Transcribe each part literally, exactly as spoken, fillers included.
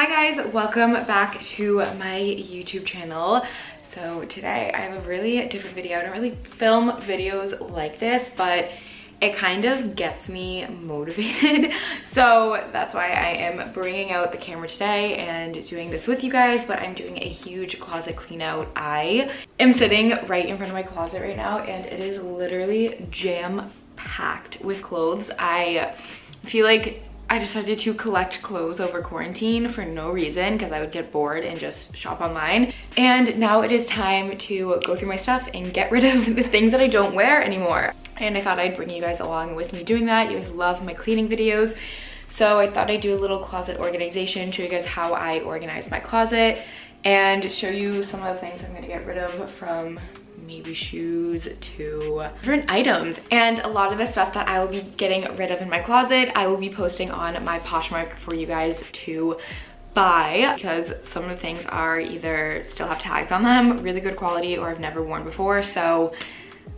Hi guys, welcome back to my YouTube channel. So today I have a really different video. I don't really film videos like this, but it kind of gets me motivated. So that's why I am bringing out the camera today and doing this with you guys, but I'm doing a huge closet clean out. I am sitting right in front of my closet right now and it is literally jam packed with clothes. I feel like I decided to collect clothes over quarantine for no reason because I would get bored and just shop online. And now it is time to go through my stuff and get rid of the things that I don't wear anymore. And I thought I'd bring you guys along with me doing that. You guys love my cleaning videos. So I thought I'd do a little closet organization, show you guys how I organize my closet and show you some of the things I'm gonna get rid of, from maybe shoes to different items. And a lot of the stuff that I will be getting rid of in my closet, I will be posting on my Poshmark for you guys to buy, because some of the things are either still have tags on them, really good quality, or I've never worn before. So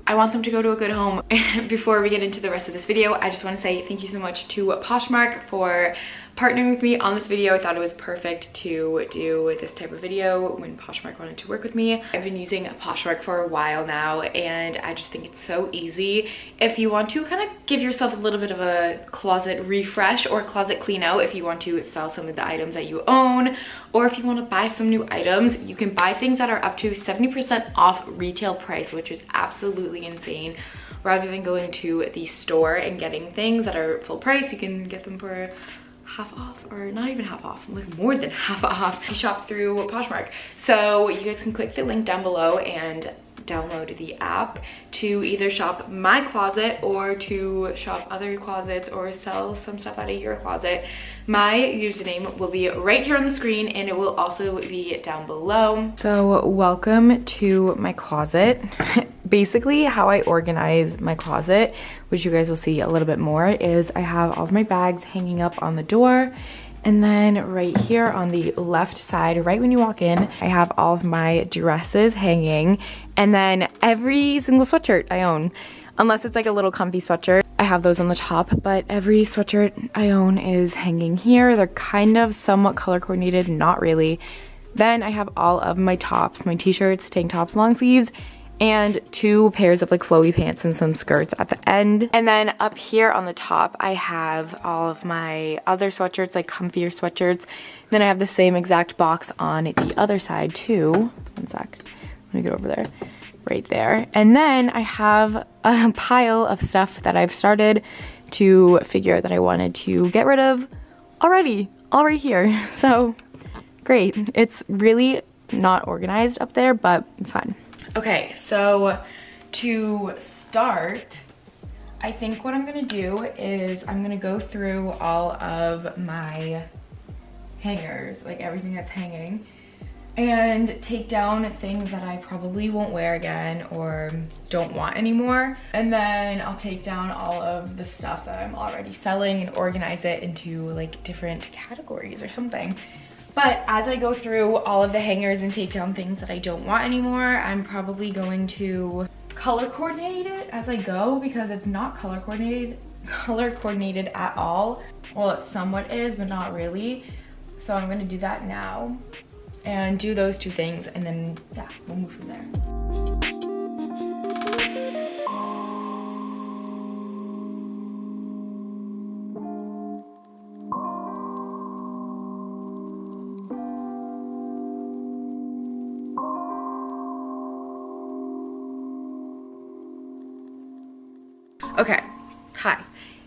I want them to go to a good home. Before we get into the rest of this video, I just want to say thank you so much to Poshmark for partnering with me on this video. I thought it was perfect to do this type of video when Poshmark wanted to work with me. I've been using Poshmark for a while now and I just think it's so easy. If you want to kind of give yourself a little bit of a closet refresh or closet clean out, if you want to sell some of the items that you own, or if you want to buy some new items, you can buy things that are up to seventy percent off retail price, which is absolutely insane. Rather than going to the store and getting things that are full price, you can get them for half off, or not even half off, like more than half off. I shop through Poshmark. So you guys can click the link down below and download the app to either shop my closet or to shop other closets or sell some stuff out of your closet. My username will be right here on the screen and it will also be down below. So welcome to my closet. Basically how I organize my closet, which you guys will see a little bit more, is I have all of my bags hanging up on the door. And then right here on the left side, right when you walk in, I have all of my dresses hanging, and then every single sweatshirt I own, unless it's like a little comfy sweatshirt. I have those on the top, but every sweatshirt I own is hanging here. They're kind of somewhat color coordinated, not really. Then I have all of my tops, my t-shirts, tank tops, long sleeves, and two pairs of like flowy pants and some skirts at the end. And then up here on the top, I have all of my other sweatshirts, like comfier sweatshirts. And then I have the same exact box on the other side too. One sec, let me get over there, right there. And then I have a pile of stuff that I've started to figure out that I wanted to get rid of already, all right here. So great, it's really not organized up there, but it's fine. Okay, so to start, I think what I'm gonna do is I'm gonna go through all of my hangers, like everything that's hanging, and take down things that I probably won't wear again or don't want anymore. And then I'll take down all of the stuff that I'm already selling and organize it into like different categories or something. But as I go through all of the hangers and take down things that I don't want anymore, I'm probably going to color coordinate it as I go, because it's not color coordinated, color coordinated at all. Well, it somewhat is, but not really. So I'm gonna do that now and do those two things, and then yeah, we'll move from there. Okay, hi.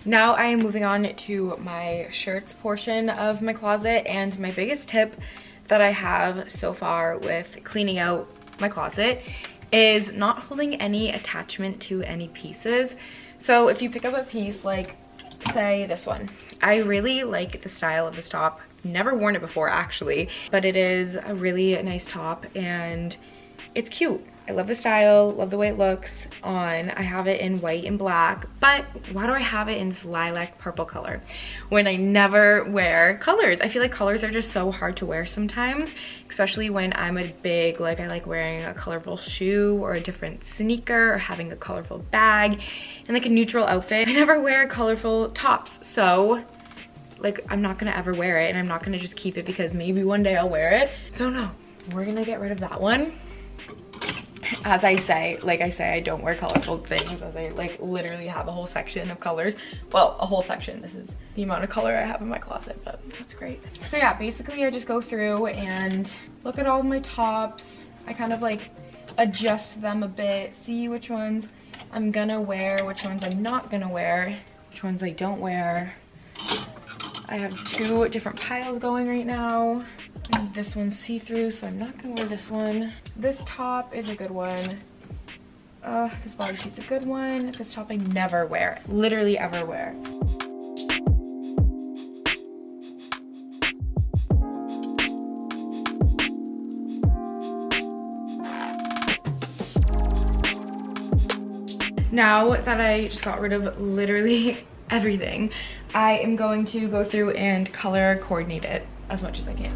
Now I am moving on to my shirts portion of my closet, and my biggest tip that I have so far with cleaning out my closet is not holding any attachment to any pieces. So if you pick up a piece, like say this one, I really like the style of this top. Never worn it before actually, but it is a really nice top and it's cute. I love the style, love the way it looks on. I have it in white and black, but why do I have it in this lilac purple color when I never wear colors? I feel like colors are just so hard to wear sometimes, especially when I'm a big, like I like wearing a colorful shoe or a different sneaker or having a colorful bag and like a neutral outfit. I never wear colorful tops, so like I'm not gonna ever wear it, and I'm not gonna just keep it because maybe one day I'll wear it. So no, we're gonna get rid of that one. As I say, like I say, I don't wear colorful things, as I like literally have a whole section of colors. Well, a whole section. This is the amount of color I have in my closet, but that's great. So yeah, basically I just go through and look at all my tops. I kind of like adjust them a bit, see which ones I'm gonna wear, which ones I'm not gonna wear, which ones I don't wear. I have two different piles going right now. And this one's see-through, so I'm not gonna wear this one. This top is a good one. Uh, this bodysuit's a good one. This top I never wear, literally ever wear. Now that I just got rid of literally everything, I am going to go through and color coordinate it as much as I can.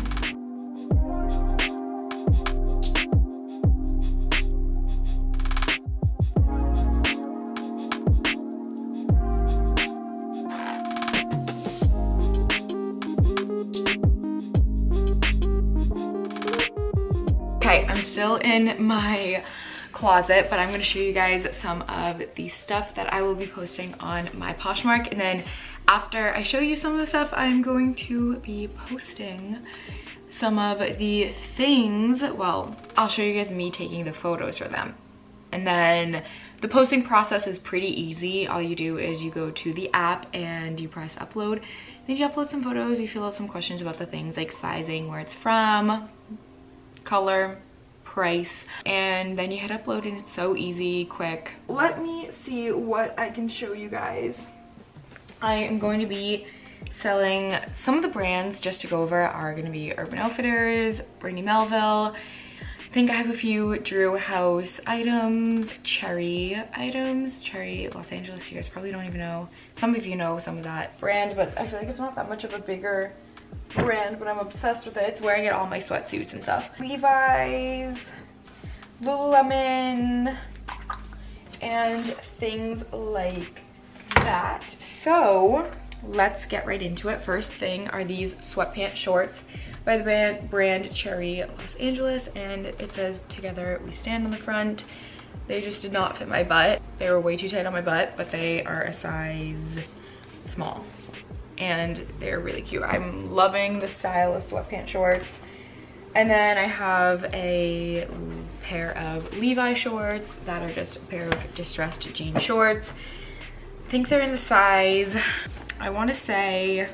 Okay, I'm still in my closet, but I'm gonna show you guys some of the stuff that I will be posting on my Poshmark, and then after I show you some of the stuff, I'm going to be posting some of the things. Well, I'll show you guys me taking the photos for them. And then the posting process is pretty easy. All you do is you go to the app and you press upload. Then you upload some photos, you fill out some questions about the things like sizing, where it's from, color, price, and then you hit upload, and it's so easy, quick. Let me see what I can show you guys. I am going to be selling some of the brands just to go over are going to be Urban Outfitters, Brandy Melville. I think I have a few Drew House items, Cherry items, Cherry Los Angeles. You guys probably don't even know. Some of you know some of that brand, but I feel like it's not that much of a bigger brand, but I'm obsessed with it. It's wearing it all my sweatsuits and stuff. Levi's, Lululemon, and things like that. So let's get right into it. First thing are these sweatpant shorts by the brand Cherry Los Angeles, and it says "Together We Stand" on the front. They just did not fit my butt. They were way too tight on my butt, but they are a size small, and they're really cute. I'm loving the style of sweatpant shorts. And then I have a pair of Levi shorts that are just a pair of distressed jean shorts. I think they're in the size, I want to say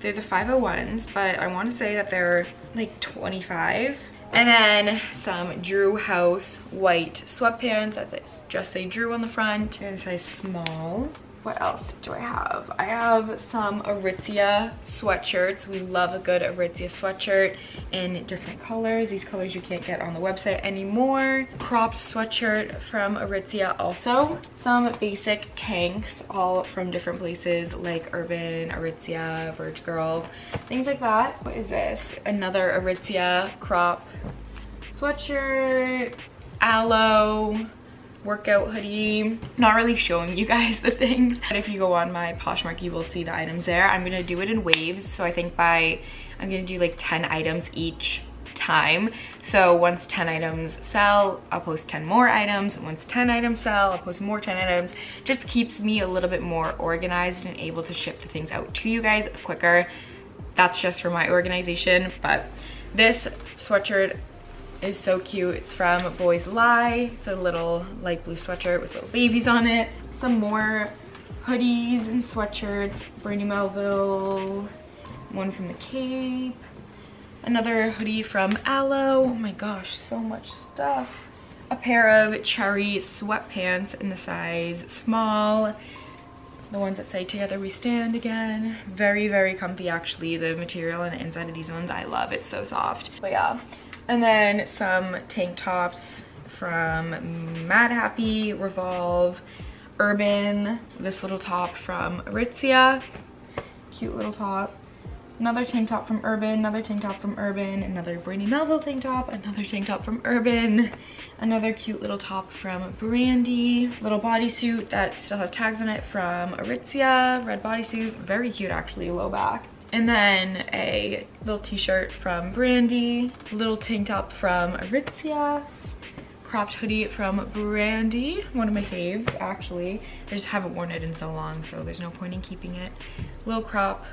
they're the five oh ones, but I want to say that they're like twenty-five. And then some Drew House white sweatpants that just say Drew on the front, and size small. What else do I have? I have some Aritzia sweatshirts. We love a good Aritzia sweatshirt in different colors. These colors you can't get on the website anymore. Cropped sweatshirt from Aritzia also. Some basic tanks, all from different places like Urban, Aritzia, Verge Girl, things like that. What is this? Another Aritzia crop sweatshirt, aloe, workout hoodie. Not really showing you guys the things, but if you go on my Poshmark, you will see the items there. I'm gonna do it in waves, so I think by I'm gonna do like ten items each time. So once ten items sell, I'll post ten more items. Once ten items sell, I'll post more ten items. Just keeps me a little bit more organized and able to ship the things out to you guys quicker. That's just for my organization. But this sweatshirt is so cute. It's from Boys Lie. It's a little light blue sweatshirt with little babies on it. Some more hoodies and sweatshirts. Brandy Melville, one from the Cape, another hoodie from Aloe. Oh my gosh, so much stuff. A pair of Cherry sweatpants in the size small. The ones that say "Together We Stand" again. Very, very comfy actually. The material on the inside of these ones, I love. It's so soft. But yeah. And then some tank tops from Mad Happy, Revolve, Urban. This little top from Aritzia, cute little top. Another tank top from Urban, another tank top from Urban, another Brandy Melville tank top, another tank top from Urban, another cute little top from Brandy, little bodysuit that still has tags on it from Aritzia, red bodysuit, very cute actually, low back. And then a little t-shirt from Brandy, little tank top from Aritzia, cropped hoodie from Brandy, one of my faves actually. I just haven't worn it in so long, so there's no point in keeping it. Little crop,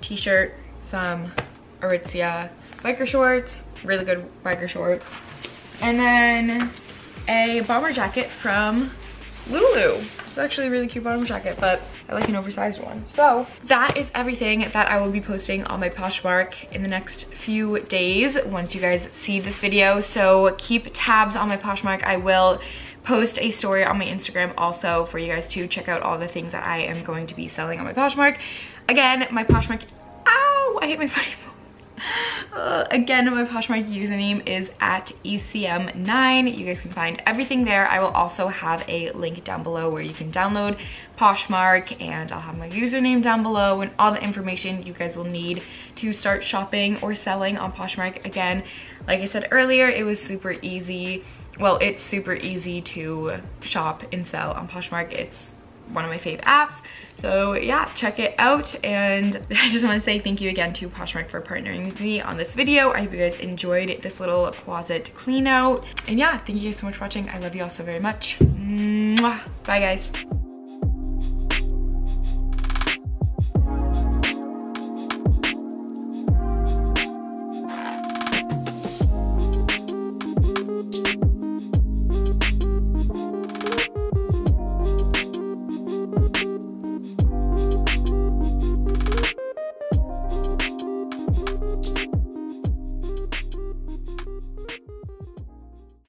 t-shirt, some Aritzia biker shorts, really good biker shorts. And then a bomber jacket from Lulu. It's actually a really cute bomber jacket, but I like an oversized one. So that is everything that I will be posting on my Poshmark in the next few days once you guys see this video. So keep tabs on my Poshmark. I will post a story on my Instagram also for you guys to check out all the things that I am going to be selling on my Poshmark. Again, my Poshmark, ow, I hate my funny phone. Uh, again, my Poshmark username is at E C M nine. You guys can find everything there. I will also have a link down below where you can download Poshmark, and I'll have my username down below and all the information you guys will need to start shopping or selling on Poshmark. Again, like I said earlier, it was super easy. Well, it's super easy to shop and sell on Poshmark. It's one of my fave apps. So yeah, check it out. And I just want to say thank you again to Poshmark for partnering with me on this video. I hope you guys enjoyed this little closet clean out. And yeah, thank you guys so much for watching. I love you all so very much. Mwah. Bye guys.